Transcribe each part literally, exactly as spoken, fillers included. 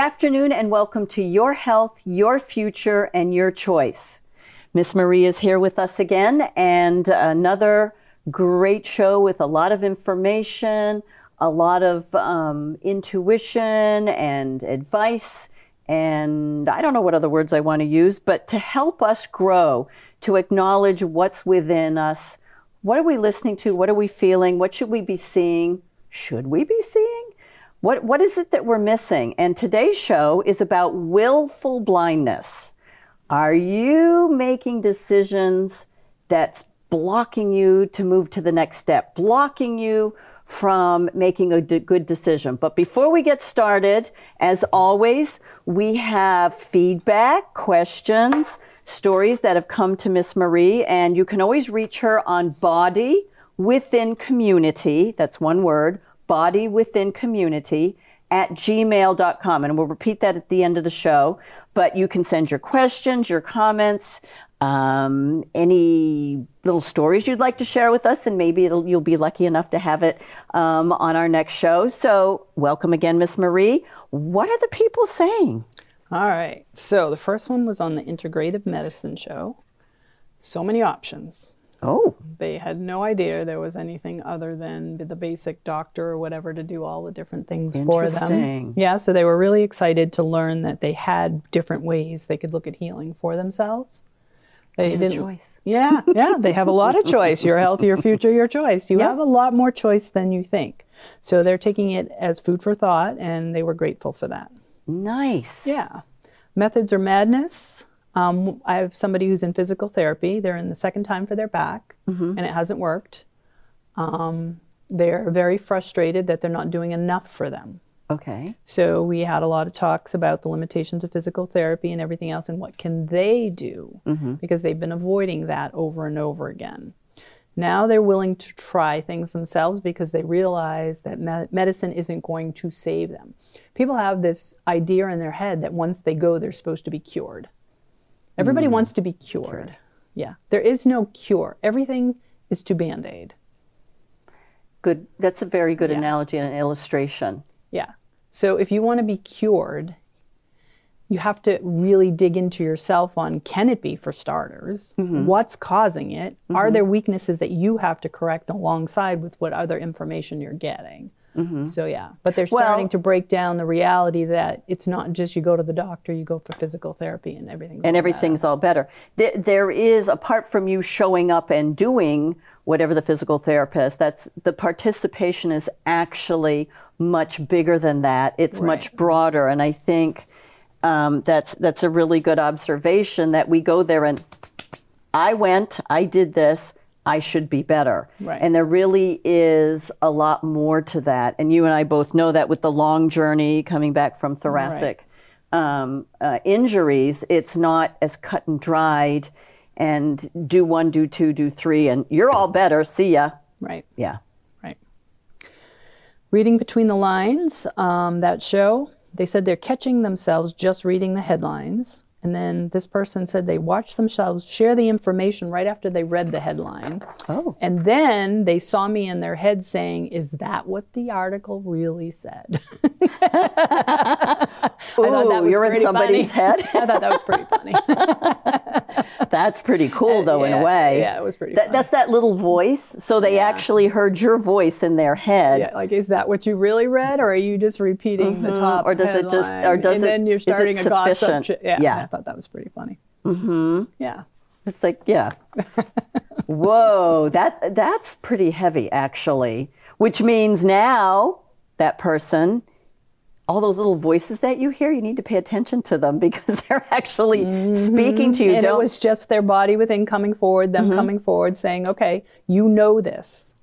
afternoon and welcome to Your Health, Your Future, and Your Choice. Miss Marie is here with us again, and another great show with a lot of information, a lot of um, intuition and advice, and I don't know what other words I want to use, but to help us grow, to acknowledge what's within us. What are we listening to? What are we feeling? What should we be seeing? Should we be seeing? What, what is it that we're missing? And today's show is about willful blindness. Are you making decisions that's blocking you to move to the next step, blocking you from making a d- good decision? But before we get started, as always, we have feedback, questions, stories that have come to Miss Marie, and you can always reach her on Body Within Community, that's one word, Body Within Community at gmail dot com. And we'll repeat that at the end of the show. But you can send your questions, your comments, um, any little stories you'd like to share with us, and maybe it'll, you'll be lucky enough to have it um, on our next show. So welcome again, Miss Marie. What are the people saying? All right. So the first one was on the Integrative Medicine Show. So many options. Oh. They had no idea there was anything other than the basic doctor or whatever to do all the different things for them. Interesting. Yeah, so they were really excited to learn that they had different ways they could look at healing for themselves. They, they have a choice. Yeah, yeah, they have a lot of choice. Your health, your future, your choice. You yep. have a lot more choice than you think. So they're taking it as food for thought, and they were grateful for that. Nice. Yeah. Methods are madness. Um, I have somebody who's in physical therapy. They're in the second time for their back, mm-hmm. and it hasn't worked. Um, they're very frustrated that they're not doing enough for them. Okay. So we had a lot of talks about the limitations of physical therapy and everything else, and what can they do, mm-hmm. because they've been avoiding that over and over again. Now they're willing to try things themselves because they realize that me- medicine isn't going to save them. People have this idea in their head that once they go, they're supposed to be cured. Everybody mm. wants to be cured. cured. Yeah. There is no cure. Everything is to Band-Aid. Good. That's a very good yeah. analogy and an illustration. Yeah. So if you want to be cured, you have to really dig into yourself on, can it be, for starters? Mm-hmm. What's causing it? Mm-hmm. Are there weaknesses that you have to correct alongside with what other information you're getting? Mm-hmm. So, yeah, but they're starting well, to break down the reality that it's not just you go to the doctor, you go for physical therapy and everything's and all everything's better. all better. There, there is, apart from you showing up and doing whatever the physical therapist, that's the participation is actually much bigger than that. It's right. much broader. And I think um, that's that's a really good observation that we go there and I went, I did this. I should be better. Right. And there really is a lot more to that. And you and I both know that with the long journey coming back from thoracic right. um, uh, injuries, it's not as cut and dried and do one, do two, do three, and you're all better. See ya. Right. Yeah. Right. Reading between the lines, um, that show, they said they're catching themselves just reading the headlines. And then this person said they watched themselves share the information right after they read the headline. Oh. And then they saw me in their head saying, is that what the article really said? Ooh, I thought that was you're in somebody's funny. head? I thought that was pretty funny. That's pretty cool, though, yeah, in a way. Yeah, it was pretty Th- funny. That's that little voice. So they yeah. actually heard your voice in their head. Yeah, like, is that what you really read, or are you just repeating mm-hmm. the top or does headline? It just, or does and it, then you're starting is it a sufficient? Gossip. Yeah. yeah. I thought that was pretty funny. Mm-hmm. Yeah. It's like, yeah. Whoa, that that's pretty heavy, actually. Which means now that person, all those little voices that you hear, you need to pay attention to them because they're actually mm-hmm. speaking to you. And Don't... it was just their body within coming forward, them mm-hmm. coming forward saying, okay, you know this.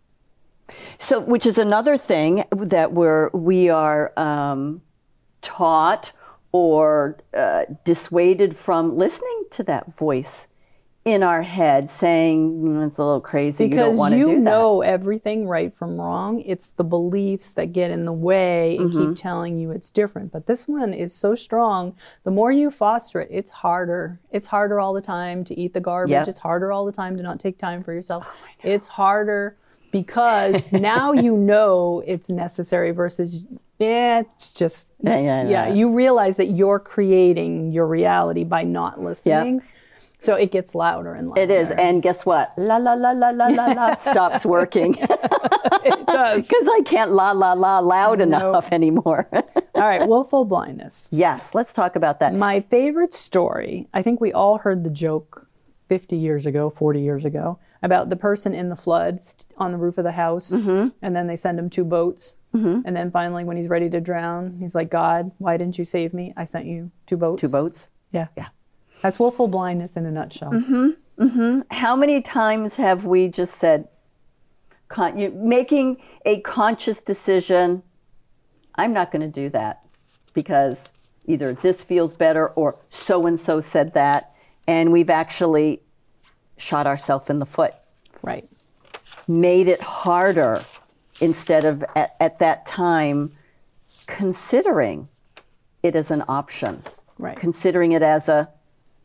So, which is another thing that we're, we are um, taught or uh, dissuaded from listening to that voice in our head saying, mm, it's a little crazy, because you don't want to do that. Because you know everything right from wrong. It's the beliefs that get in the way and mm-hmm. keep telling you it's different. But this one is so strong. The more you foster it, it's harder. It's harder all the time to eat the garbage. Yep. It's harder all the time to not take time for yourself. Oh, it's harder because now you know it's necessary versus Yeah, it's just, yeah, yeah, yeah. yeah, you realize that you're creating your reality by not listening. Yep. So it gets louder and louder. It is. And guess what? La, la, la, la, la, la, la stops working. It does. Because I can't la, la, la loud nope. enough anymore. All right. Willful blindness. Yes. Let's talk about that. My favorite story. I think we all heard the joke fifty years ago, forty years ago, about the person in the flood on the roof of the house. Mm-hmm. And then they send him two boats. Mm-hmm. And then finally, when he's ready to drown, he's like, God, why didn't you save me? I sent you two boats. Two boats. Yeah. Yeah. That's willful blindness in a nutshell. Mm-hmm, mm-hmm. How many times have we just said, con you, making a conscious decision, I'm not going to do that because either this feels better or so-and-so said that, and we've actually shot ourselves in the foot. Right. Made it harder instead of, at, at that time, considering it as an option. Right. Considering it as a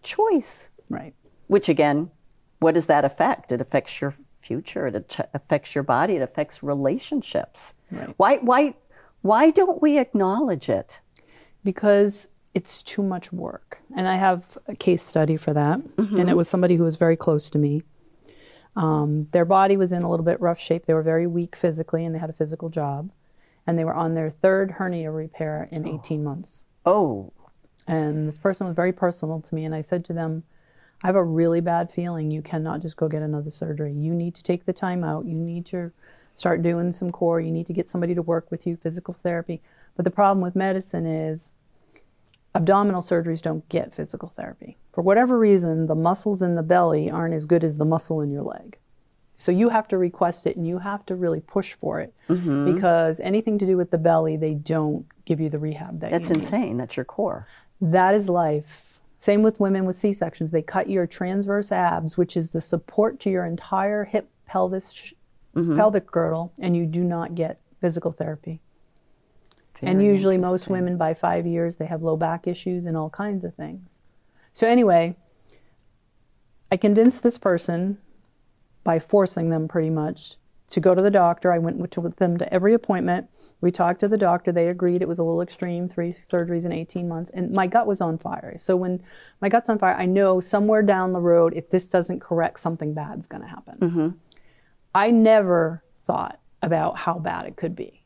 choice. Right. Which again, what does that affect? It affects your future. It affects your body. It affects relationships. Right. Why, why, why don't we acknowledge it? Because it's too much work. And I have a case study for that. Mm-hmm. And it was somebody who was very close to me. Um, their body was in a little bit rough shape. They were very weak physically and they had a physical job. And they were on their third hernia repair in oh. eighteen months. Oh. And this person was very personal to me, and I said to them, I have a really bad feeling you cannot just go get another surgery. You need to take the time out. You need to start doing some core. You need to get somebody to work with you, physical therapy. But the problem with medicine is abdominal surgeries don't get physical therapy. For whatever reason, the muscles in the belly aren't as good as the muscle in your leg. So you have to request it, and you have to really push for it, mm-hmm. because anything to do with the belly, they don't give you the rehab that That's you need. Insane. That's your core. That is life. Same with women with C-sections. They cut your transverse abs, which is the support to your entire hip, pelvis, mm-hmm. pelvic girdle, and you do not get physical therapy. Very and usually most women by five years, they have low back issues and all kinds of things. So anyway, I convinced this person by forcing them pretty much to go to the doctor. I went with them to every appointment. We talked to the doctor. They agreed it was a little extreme, three surgeries in eighteen months. And my gut was on fire. So when my gut's on fire, I know somewhere down the road, if this doesn't correct, something bad's going to happen. Mm-hmm. I never thought about how bad it could be.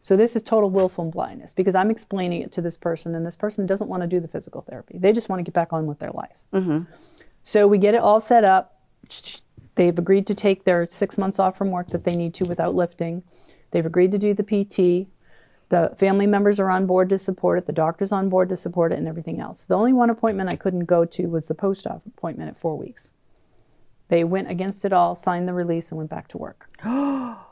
So this is total willful blindness because I'm explaining it to this person, and this person doesn't want to do the physical therapy. They just want to get back on with their life. Mm-hmm. So we get it all set up. They've agreed to take their six months off from work that they need to without lifting. They've agreed to do the P T. The family members are on board to support it. The doctor's on board to support it and everything else. The only one appointment I couldn't go to was the post-op appointment at four weeks. They went against it all, signed the release, and went back to work. Wow.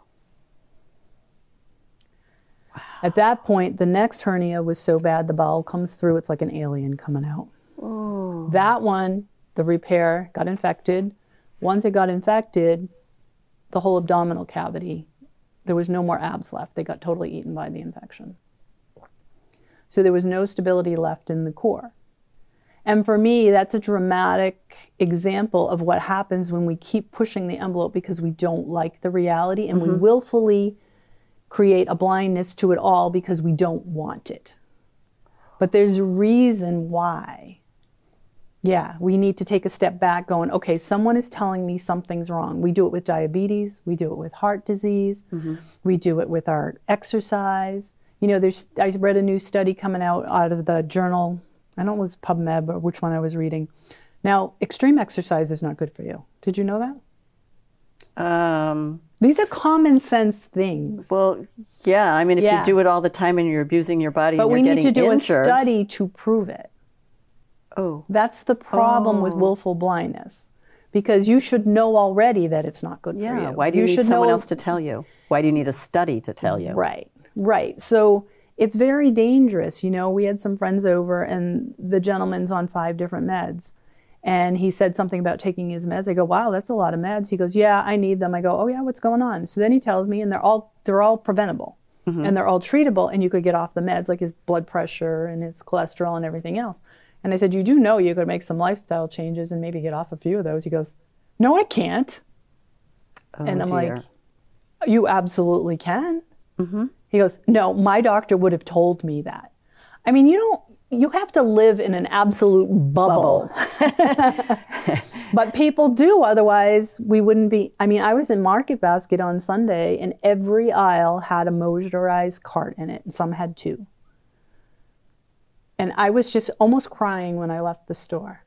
At that point, the next hernia was so bad, the bowel comes through. It's like an alien coming out. Oh. That one, the repair, got infected. Once it got infected, the whole abdominal cavity, there was no more abs left. They got totally eaten by the infection. So there was no stability left in the core. And for me, that's a dramatic example of what happens when we keep pushing the envelope because we don't like the reality, and mm-hmm. we willfully create a blindness to it all because we don't want it. But there's a reason why. Yeah, we need to take a step back going, okay, someone is telling me something's wrong. We do it with diabetes. We do it with heart disease. Mm-hmm. We do it with our exercise. You know, there's, I read a new study coming out out of the journal. I don't know if it was PubMed or which one I was reading. Now, extreme exercise is not good for you. Did you know that? Um, These are common sense things. Well, yeah. I mean, if yeah. you do it all the time and you're abusing your body but and you're getting injured. But we need to do injured. a study to prove it. Oh. That's the problem oh. with willful blindness, because you should know already that it's not good yeah. for you. Why do you, you need someone know... else to tell you? Why do you need a study to tell you? Right, right. So it's very dangerous. You know, we had some friends over, and the gentleman's on five different meds, and he said something about taking his meds. I go, wow, that's a lot of meds. He goes, yeah, I need them. I go, oh yeah, what's going on? So then he tells me, and they're all they're all preventable, mm-hmm. and they're all treatable, and you could get off the meds, like his blood pressure and his cholesterol and everything else. And I said, you do know you could make some lifestyle changes and maybe get off a few of those. He goes, no, I can't. Oh, and I'm dear. like, you absolutely can. Mm-hmm. He goes, no, my doctor would have told me that. I mean, you don't, you have to live in an absolute bubble. bubble. But people do, otherwise we wouldn't be. I mean, I was in Market Basket on Sunday and every aisle had a motorized cart in it, and some had two. And I was just almost crying when I left the store.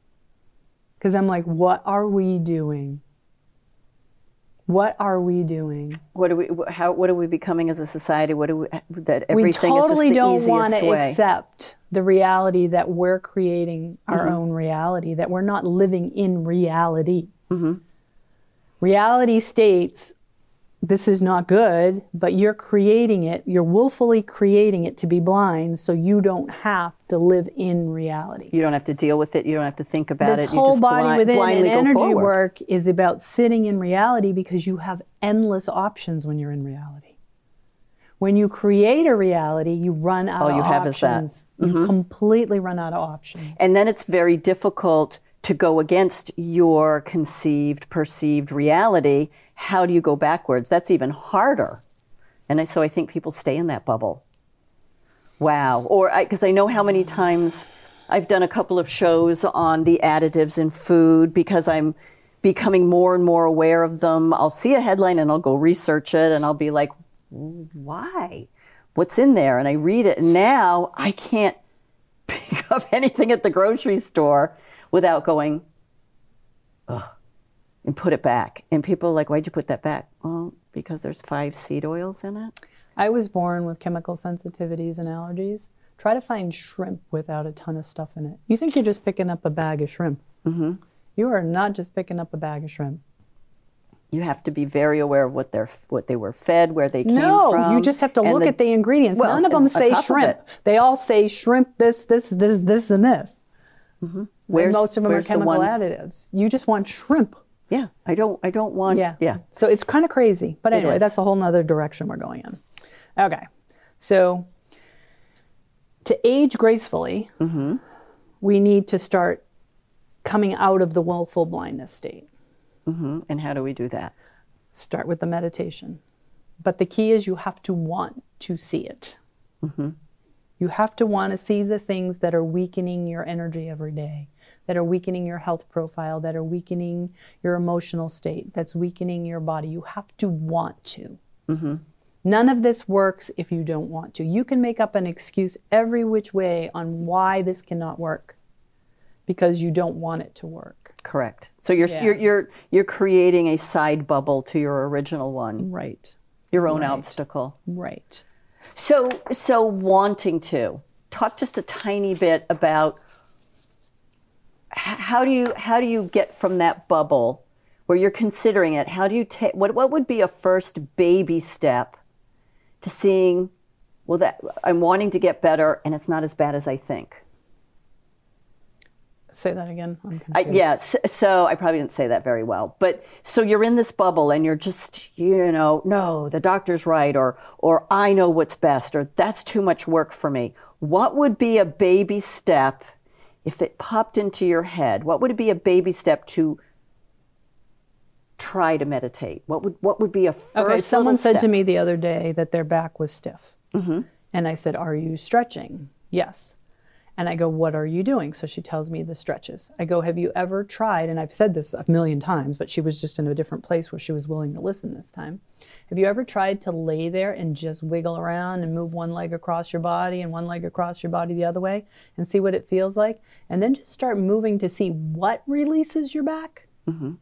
Because I'm like, what are we doing? What are we doing? What are we? How? What are we becoming as a society? What do we? That everything we totally is just the easiest way. We totally don't want to accept the reality that we're creating our mm-hmm. own reality. That we're not living in reality. Mm-hmm. Reality states this is not good, but you're creating it. You're willfully creating it to be blind, so you don't have to live in reality. You don't have to deal with it. You don't have to think about this it. This whole you just body within and energy forward. work is about sitting in reality, because you have endless options when you're in reality. When you create a reality, you run out All of you options. Have is that. Mm-hmm. You completely run out of options. And then it's very difficult to go against your conceived, perceived reality. How do you go backwards? That's even harder. And I, so I think people stay in that bubble. Wow. Or because I, I know how many times I've done a couple of shows on the additives in food, because I'm becoming more and more aware of them. I'll see a headline and I'll go research it and I'll be like, why? What's in there? And I read it. And now I can't pick up anything at the grocery store without going, ugh, and put it back. And people are like, why'd you put that back? Well, because there's five seed oils in it. I was born with chemical sensitivities and allergies. Try to find shrimp without a ton of stuff in it. You think you're just picking up a bag of shrimp. Mm-hmm. You are not just picking up a bag of shrimp. You have to be very aware of what they're what they were fed, where they came no, from. No, you just have to look the, at the ingredients. Well, none of them say shrimp. They all say shrimp, this, this, this, this, and this. Mm-hmm. Where's, most of them are chemical the additives. You just want shrimp. Yeah, I don't, I don't want, yeah. yeah. So it's kind of crazy. But anyway, that's a whole nother direction we're going in. Okay, so to age gracefully, mm-hmm. we need to start coming out of the willful blindness state. Mm-hmm. And how do we do that? Start with the meditation. But the key is you have to want to see it. Mm-hmm. You have to want to see the things that are weakening your energy every day, that are weakening your health profile, that are weakening your emotional state, that's weakening your body. You have to want to. Mm-hmm. None of this works if you don't want to. You can make up an excuse every which way on why this cannot work, because you don't want it to work. Correct. So you're yeah. you're, you're you're creating a side bubble to your original one. Right. Your own right. obstacle. Right. So, so wanting to talk just a tiny bit about how do you how do you get from that bubble where you're considering it? How do you take what what would be a first baby step to seeing, well, that I'm wanting to get better and it's not as bad as I think? Say that again. I'm I, yeah. So, so I probably didn't say that very well. But so you're in this bubble and you're just, you know, no, the doctor's right, or or I know what's best, or that's too much work for me. What would be a baby step if it popped into your head? What would it be a baby step to try to meditate? What would what would be a first Okay, someone said step? to me the other day that their back was stiff. Mm-hmm. And I said, are you stretching? Yes. And I go, what are you doing? So she tells me the stretches. I go, have you ever tried, and I've said this a million times, but she was just in a different place where she was willing to listen this time. Have you ever tried to lay there and just wiggle around and move one leg across your body and one leg across your body the other way and see what it feels like? And then just start moving to see what releases your back. Mm-hmm.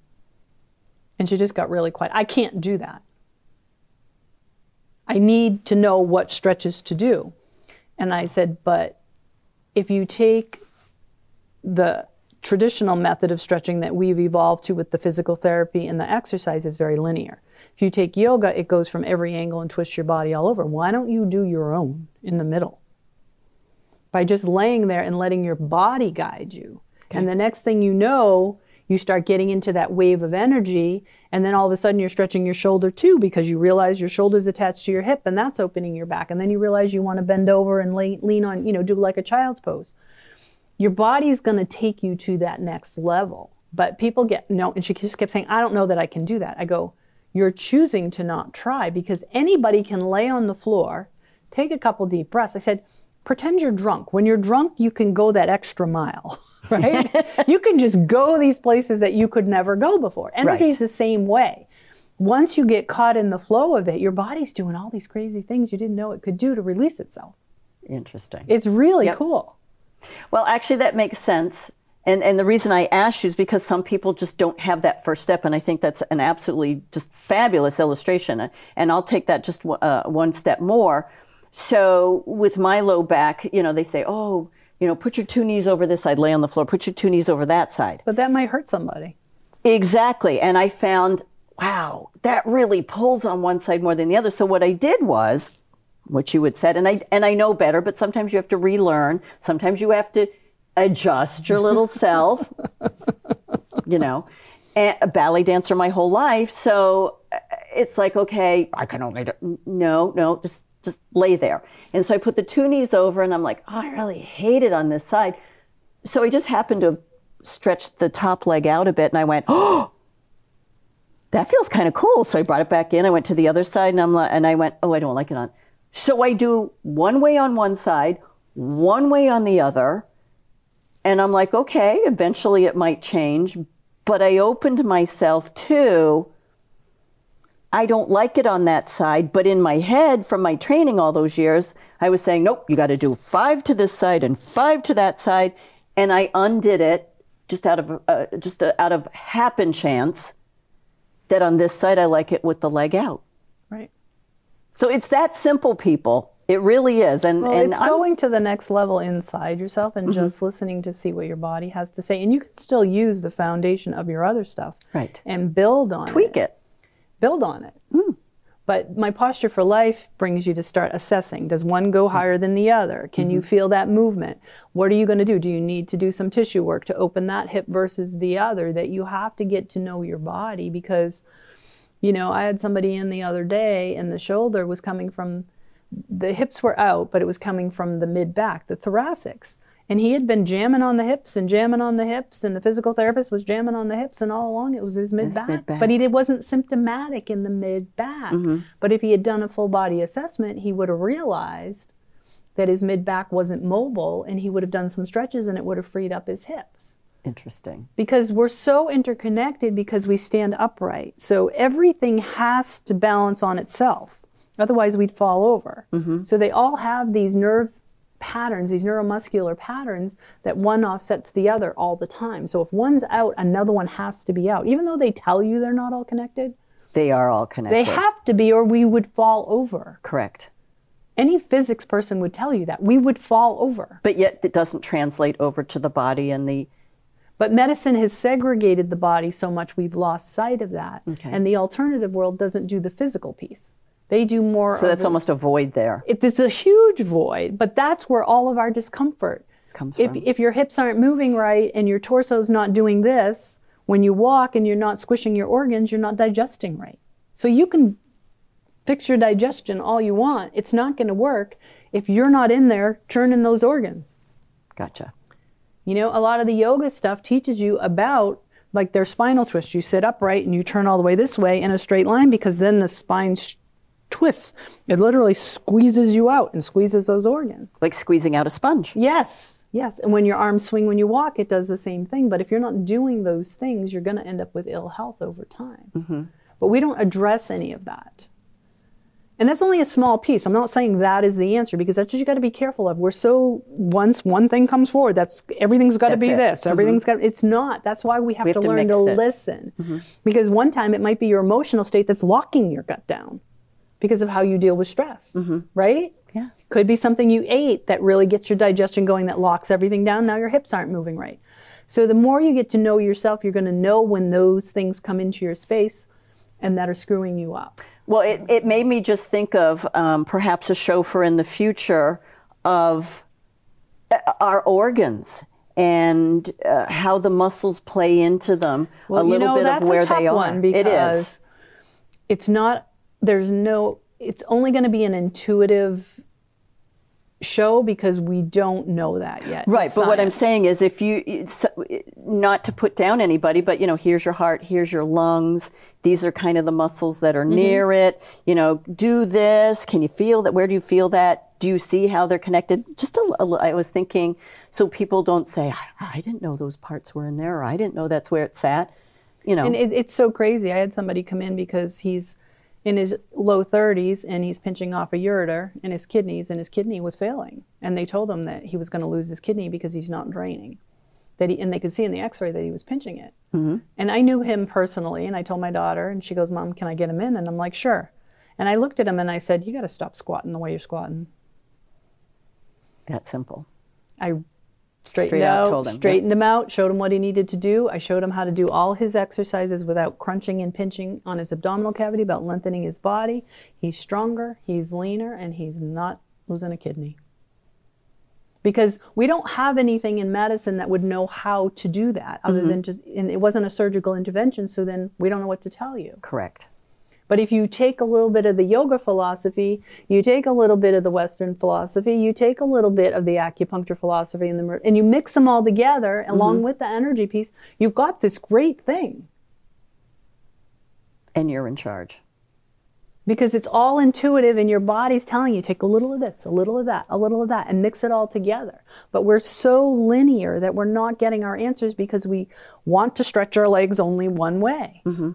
And she just got really quiet. I can't do that. I need to know what stretches to do. And I said, but if you take the traditional method of stretching that we've evolved to with the physical therapy and the exercise, is very linear. If you take yoga, it goes from every angle and twists your body all over. Why don't you do your own in the middle? By just laying there and letting your body guide you. Okay. And the next thing you know, you start getting into that wave of energy, and then all of a sudden you're stretching your shoulder too, because you realize your shoulder's attached to your hip and that's opening your back. And then you realize you want to bend over and lay, lean on, you know, do like a child's pose. Your body's going to take you to that next level. But people get, no, and she just kept saying, I don't know that I can do that. I go, you're choosing to not try, because anybody can lay on the floor take a couple deep breaths. I said, pretend you're drunk. When you're drunk, you can go that extra mile, right? You can just go these places that you could never go before. Energy right. is the same way. Once you get caught in the flow of it, your body's doing all these crazy things you didn't know it could do to release itself. Interesting. It's really yep. cool. Well, actually, that makes sense. And, and the reason I asked you is because some people just don't have that first step. And I think that's an absolutely just fabulous illustration. And I'll take that just uh, one step more. So with my low back, you know, they say, oh, you know, put your two knees over this side, lay on the floor, put your two knees over that side. But that might hurt somebody. Exactly. And I found, wow, that really pulls on one side more than the other. So what I did was, what you had said, and I, and I know better, but sometimes you have to relearn. Sometimes you have to adjust your little self, you know, and a ballet dancer my whole life. So it's like, okay, I can only do, no, no, just, just lay there. And so I put the two knees over and I'm like, oh, I really hate it on this side. So I just happened to stretch the top leg out a bit and I went, oh, that feels kind of cool. So I brought it back in. I went to the other side and I'm like, and I went, oh, I don't like it on. So I do one way on one side, one way on the other. And I'm like, okay, eventually it might change. But I opened myself to, I don't like it on that side. But in my head, from my training all those years, I was saying, nope, you got to do five to this side and five to that side. And I undid it just out of uh, just out of happen chance that on this side, I like it with the leg out. Right. So it's that simple, people. It really is. And, well, and it's I'm, going to the next level inside yourself and mm-hmm. just listening to see what your body has to say. And you can still use the foundation of your other stuff. Right. And build on Tweak it. Tweak it. Build on it. Mm. But My Posture for Life brings you to start assessing. Does one go higher than the other? Can mm-hmm. you feel that movement? What are you going to do? Do you need to do some tissue work to open that hip versus the other? That you have to get to know your body because... You know, I had somebody in the other day and the shoulder was coming from, the hips were out, but it was coming from the mid back, the thoracics. And he had been jamming on the hips and jamming on the hips and the physical therapist was jamming on the hips and all along it was his mid back. But he did, wasn't symptomatic in the mid back. Mm-hmm. But if he had done a full body assessment, he would have realized that his mid back wasn't mobile and he would have done some stretches and it would have freed up his hips. Interesting. Because we're so interconnected because we stand upright. So everything has to balance on itself. Otherwise, we'd fall over. Mm-hmm. So they all have these nerve patterns, these neuromuscular patterns that one offsets the other all the time. So if one's out, another one has to be out. Even though they tell you they're not all connected. They are all connected. They have to be or we would fall over. Correct. Any physics person would tell you that. We would fall over. But yet it doesn't translate over to the body and the... But medicine has segregated the body so much we've lost sight of that. Okay. And the alternative world doesn't do the physical piece. They do more. So that's a, almost a void there. It, it's a huge void, but that's where all of our discomfort comes if, from. If your hips aren't moving right and your torso's not doing this, when you walk and you're not squishing your organs, you're not digesting right. So you can fix your digestion all you want. It's not going to work if you're not in there churning those organs. Gotcha. You know, a lot of the yoga stuff teaches you about, like, their spinal twist. You sit upright and you turn all the way this way in a straight line because then the spine sh twists. It literally squeezes you out and squeezes those organs. Like squeezing out a sponge. Yes, yes. And when your arms swing when you walk, it does the same thing. But if you're not doing those things, you're going to end up with ill health over time. Mm-hmm. But we don't address any of that. And that's only a small piece. I'm not saying that is the answer because that's what you got to be careful of. We're so, once one thing comes forward, that's everything's got to be it. This. Mm-hmm. Everything's got. It's not. That's why we have, we have to, to learn to it. Listen. Mm-hmm. Because one time it might be your emotional state that's locking your gut down because of how you deal with stress. Mm-hmm. Right? Yeah. Could be something you ate that really gets your digestion going that locks everything down. Now your hips aren't moving right. So the more you get to know yourself, you're going to know when those things come into your space and that are screwing you up. Well, it, it made me just think of um, perhaps a show for in the future of our organs and uh, how the muscles play into them, well, a little you know, bit that's of where a tough they one are. Because it is. It's not, there's no, it's only going to be an intuitive show because we don't know that yet. Right. But what I'm saying is, if you, not to put down anybody, but, you know, here's your heart, here's your lungs. These are kind of the muscles that are mm-hmm. near it. You know, do this. Can you feel that? Where do you feel that? Do you see how they're connected? Just a, a, I was thinking, so people don't say, I, I didn't know those parts were in there, or I didn't know that's where it sat. You know, and it, it's so crazy. I had somebody come in because he's in his low thirties and he's pinching off a ureter in his kidneys, and his kidney was failing. And they told him that he was going to lose his kidney because he's not draining. That he, and they could see in the x-ray that he was pinching it. Mm-hmm. And I knew him personally, and I told my daughter, and she goes, Mom, can I get him in? And I'm like, sure. And I looked at him and I said, you got to stop squatting the way you're squatting. That simple. I straightened, Straight out, out, told him. straightened yep. him out, showed him what he needed to do. I showed him how to do all his exercises without crunching and pinching on his abdominal cavity, about lengthening his body. He's stronger, he's leaner, and he's not losing a kidney. Because we don't have anything in medicine that would know how to do that other mm-hmm. than just, and it wasn't a surgical intervention, so then we don't know what to tell you. Correct. But if you take a little bit of the yoga philosophy, you take a little bit of the Western philosophy, you take a little bit of the acupuncture philosophy, and, the, and you mix them all together mm-hmm. along with the energy piece, you've got this great thing. And you're in charge. Because it's all intuitive, and your body's telling you, take a little of this, a little of that, a little of that, and mix it all together. But we're so linear that we're not getting our answers because we want to stretch our legs only one way. Mm-hmm.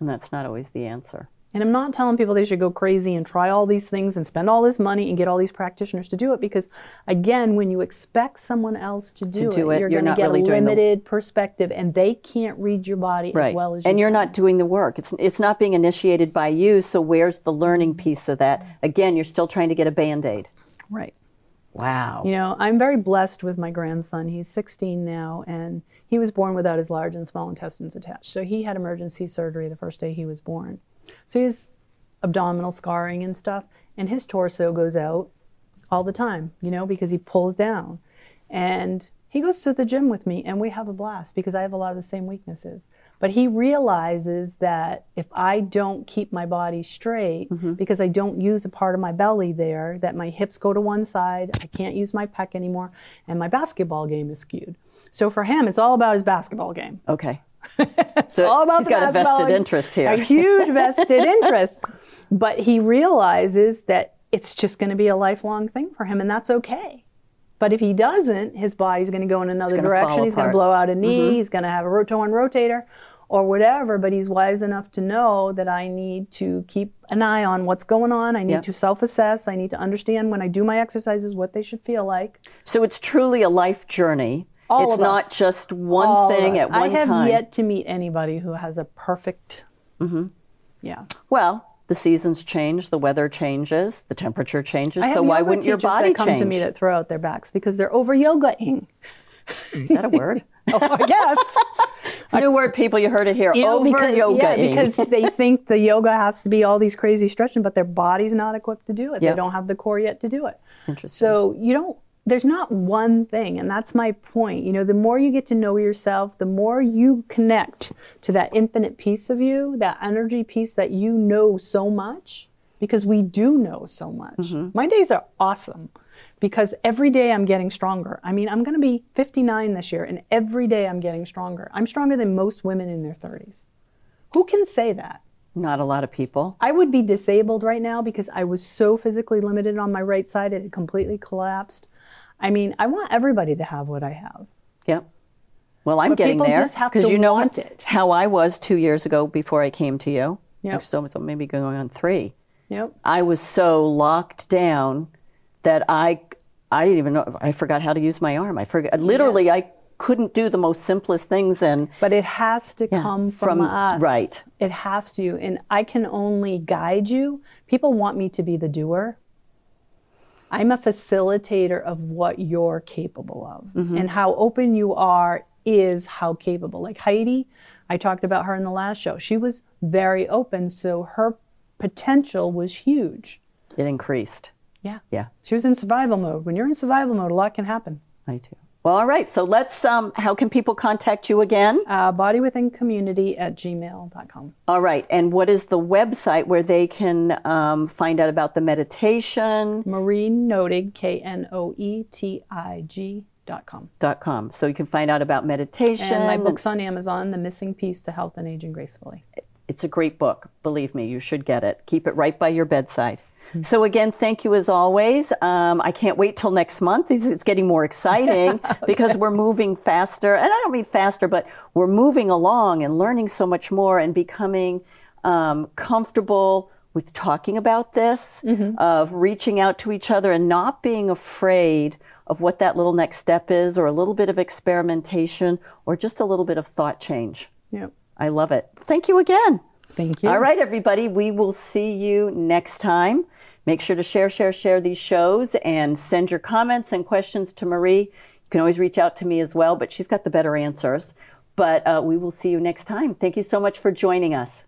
And that's not always the answer. And I'm not telling people they should go crazy and try all these things and spend all this money and get all these practitioners to do it, because, again, when you expect someone else to do, to do it, it, you're, you're going to get really a limited the... perspective, and they can't read your body right. as well as you and you're can. Not doing the work. It's, it's not being initiated by you, so where's the learning piece of that? Again, you're still trying to get a Band-Aid. Right. Wow. You know, I'm very blessed with my grandson. He's sixteen now, and he was born without his large and small intestines attached. So he had emergency surgery the first day he was born. So he has abdominal scarring and stuff, and his torso goes out all the time, you know, because he pulls down. And he goes to the gym with me, and we have a blast because I have a lot of the same weaknesses. But he realizes that if I don't keep my body straight, mm-hmm. because I don't use a part of my belly there, that my hips go to one side, I can't use my pec anymore, and my basketball game is skewed. So for him, it's all about his basketball game. Okay. It's so all about he's the got a vested interest here. A huge vested interest. But he realizes that it's just going to be a lifelong thing for him, and that's okay. But if he doesn't, his body's going to go in another direction. He's going to blow out a knee. Mm-hmm. He's going to have a torn rotator or whatever. But he's wise enough to know that I need to keep an eye on what's going on. I need yep. to self-assess. I need to understand when I do my exercises what they should feel like. So it's truly a life journey. All it's not us. Just one All thing at one time. I have time. yet to meet anybody who has a perfect, mm-hmm. yeah. Well, the seasons change, the weather changes, the temperature changes, so why wouldn't your body change? I have yoga teachers that come to me that throw out their backs because they're over-yoga-ing. Is that a word? Oh, I guess. It's a new word, people. You heard it here. You know, over-yoga-ing. Yeah, because they think the yoga has to be all these crazy stretching, but their body's not equipped to do it. Yep. They don't have the core yet to do it. Interesting. So you don't. There's not one thing, and that's my point. You know, the more you get to know yourself, the more you connect to that infinite piece of you, that energy piece that you know so much, because we do know so much. Mm-hmm. My days are awesome because every day I'm getting stronger. I mean, I'm going to be fifty-nine this year, and every day I'm getting stronger. I'm stronger than most women in their thirties. Who can say that? Not a lot of people. I would be disabled right now because I was so physically limited on my right side. It had completely collapsed. I mean, I want everybody to have what I have. Yep. Well, I'm but getting there because you know want it. How I was two years ago before I came to you. Yep. I'm still maybe going on three. Yep. I was so locked down that I, I didn't even know. I forgot how to use my arm. I forgot. Literally, yeah. I couldn't do the most simplest things. And but it has to yeah, come from, from us. Right. It has to. And I can only guide you. People want me to be the doer. I'm a facilitator of what you're capable of. Mm-hmm. And how open you are is how capable. Like Heidi, I talked about her in the last show. She was very open, so her potential was huge. It increased. Yeah. Yeah. She was in survival mode. When you're in survival mode, a lot can happen. I do. Well, all right. So let's, um, how can people contact you again? Uh, body within community at gmail dot com. All right. And what is the website where they can um, find out about the meditation? Marie Knoetig, K N O E T I G. Dot com. Dot com. So you can find out about meditation. And my book's on Amazon, The Missing Peace to Health and Age, and Gracefully. It's a great book. Believe me, you should get it. Keep it right by your bedside. Mm-hmm. So again, thank you as always. Um, I can't wait till next month. It's getting more exciting okay. because we're moving faster. And I don't mean faster, but we're moving along and learning so much more and becoming um, comfortable with talking about this, mm-hmm. of reaching out to each other and not being afraid of what that little next step is, or a little bit of experimentation, or just a little bit of thought change. Yep. I love it. Thank you again. Thank you. All right, everybody. We will see you next time. Make sure to share, share, share these shows and send your comments and questions to Marie. You can always reach out to me as well, but she's got the better answers. But uh, we will see you next time. Thank you so much for joining us.